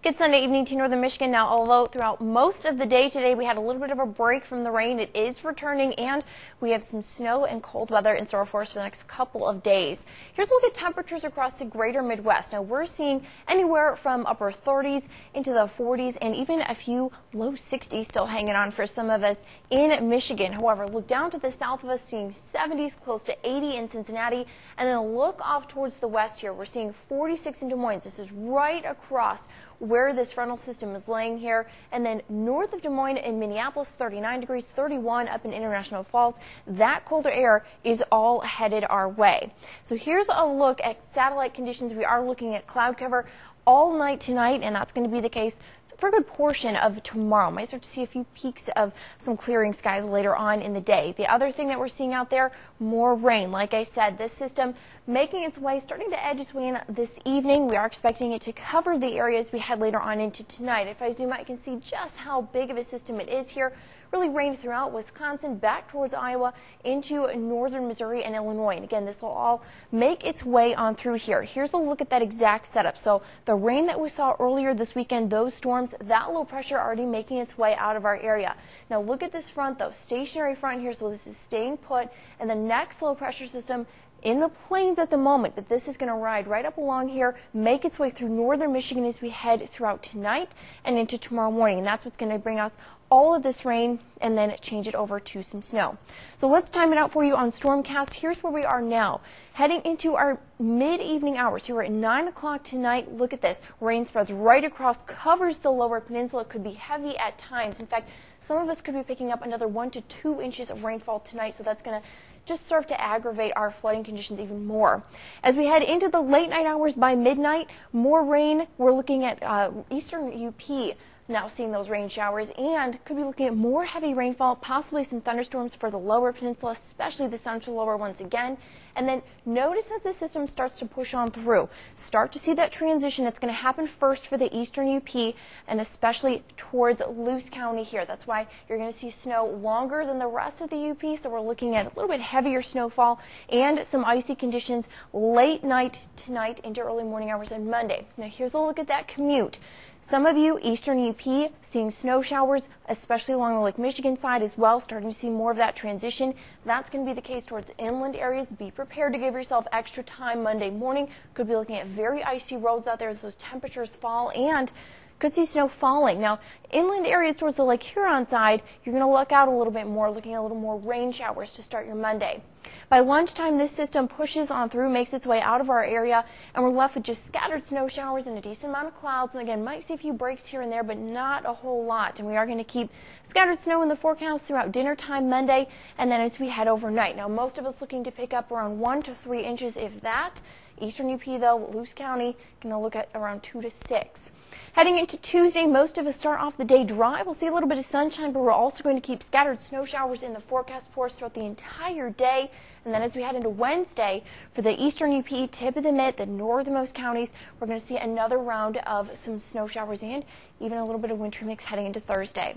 Good Sunday evening to northern Michigan. Now, although throughout most of the day today we had a little bit of a break from the rain, it is returning and we have some snow and cold weather in store for us for the next couple of days. Here's a look at temperatures across the greater Midwest. Now, we're seeing anywhere from upper 30s into the 40s and even a few low 60s still hanging on for some of us in Michigan. However, look down to the south of us, seeing 70s, close to 80 in Cincinnati, and then look off towards the west here. We're seeing 46 in Des Moines. This is right across where this frontal system is laying here, and then north of Des Moines in Minneapolis, 39 degrees, 31 up in International Falls. That colder air is all headed our way. So here's a look at satellite conditions. We are looking at cloud cover all night tonight, and that's going to be the case for a good portion of tomorrow. Might start to see a few peaks of some clearing skies later on in the day. The other thing that we're seeing out there, more rain. Like I said, this system making its way, starting to edge its way in this evening. We are expecting it to cover the areas we had later on into tonight. If I zoom out, you can see just how big of a system it is here. Really rain throughout Wisconsin, back towards Iowa, into northern Missouri and Illinois. And again, this will all make its way on through here. Here's a look at that exact setup. So the rain that we saw earlier this weekend, those storms, that low pressure already making its way out of our area. Now look at this front though, stationary front here, so this is staying put, and the next low pressure system in the plains at the moment, but this is going to ride right up along here, make its way through northern Michigan as we head throughout tonight and into tomorrow morning, and that's what's going to bring us all of this rain and then change it over to some snow. So let's time it out for you on Stormcast. Here's where we are now, heading into our mid-evening hours. So we're at 9 o'clock tonight. Look at this. Rain spreads right across, covers the lower peninsula. Could be heavy at times. In fact, some of us could be picking up another 1 to 2 inches of rainfall tonight, so that's going to just serve to aggravate our flooding conditions even more. As we head into the late night hours by midnight, more rain. We're looking at eastern UP. Now seeing those rain showers, and could be looking at more heavy rainfall, possibly some thunderstorms for the lower peninsula, especially the central lower ones again. And then notice as the system starts to push on through, start to see that transition. It's going to happen first for the eastern UP and especially towards Luce County here. That's why you're going to see snow longer than the rest of the UP. So we're looking at a little bit heavier snowfall and some icy conditions late night tonight into early morning hours on Monday. Now here's a look at that commute. Some of you, eastern UP, seeing snow showers, especially along the Lake Michigan side as well, starting to see more of that transition. That's going to be the case towards inland areas. Be prepared to give yourself extra time Monday morning. Could be looking at very icy roads out there as those temperatures fall, and could see snow falling. Now, inland areas towards the Lake Huron side, you're going to look out a little bit more, looking at a little more rain showers to start your Monday. By lunchtime, this system pushes on through, makes its way out of our area, and we're left with just scattered snow showers and a decent amount of clouds. And again, might see a few breaks here and there, but not a whole lot. And we are going to keep scattered snow in the forecast throughout dinner time Monday, and then as we head overnight. Now, most of us looking to pick up around 1 to 3 inches, if that. Eastern UP, though, Luce County, going to look at around 2 to 6. Heading into Tuesday, most of us start off the day dry. We'll see a little bit of sunshine, but we're also going to keep scattered snow showers in the forecast for us throughout the entire day. And then as we head into Wednesday, for the eastern UP, tip of the mitt, the northernmost counties, we're going to see another round of some snow showers and even a little bit of wintry mix heading into Thursday.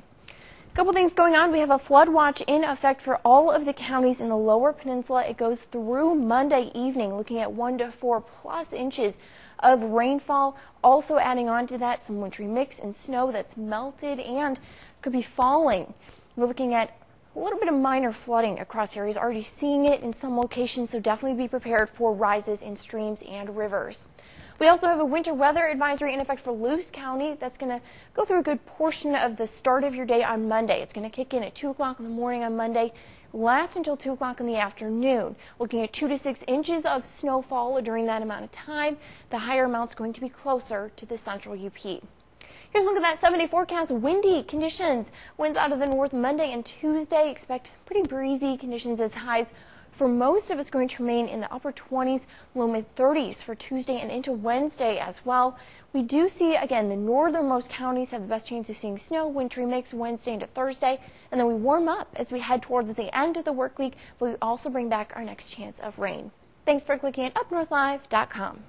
Couple things going on. We have a flood watch in effect for all of the counties in the lower peninsula. It goes through Monday evening, looking at 1 to 4+ inches of rainfall. Also adding on to that some wintry mix and snow that's melted and could be falling. We're looking at a little bit of minor flooding across areas, already seeing it in some locations, so definitely be prepared for rises in streams and rivers. We also have a winter weather advisory in effect for Luce County. That's going to go through a good portion of the start of your day on Monday. It's going to kick in at 2 o'clock in the morning on Monday, last until 2 o'clock in the afternoon. Looking at 2 to 6 inches of snowfall during that amount of time. The higher amount's going to be closer to the central UP. Here's a look at that 7-day forecast. Windy conditions. Winds out of the north Monday and Tuesday. Expect pretty breezy conditions as highs for most of us going to remain in the upper 20s, low mid 30s for Tuesday and into Wednesday as well. We do see, again, the northernmost counties have the best chance of seeing snow, wintry mix Wednesday into Thursday, and then we warm up as we head towards the end of the work week, but we also bring back our next chance of rain. Thanks for clicking at UpNorthLive.com.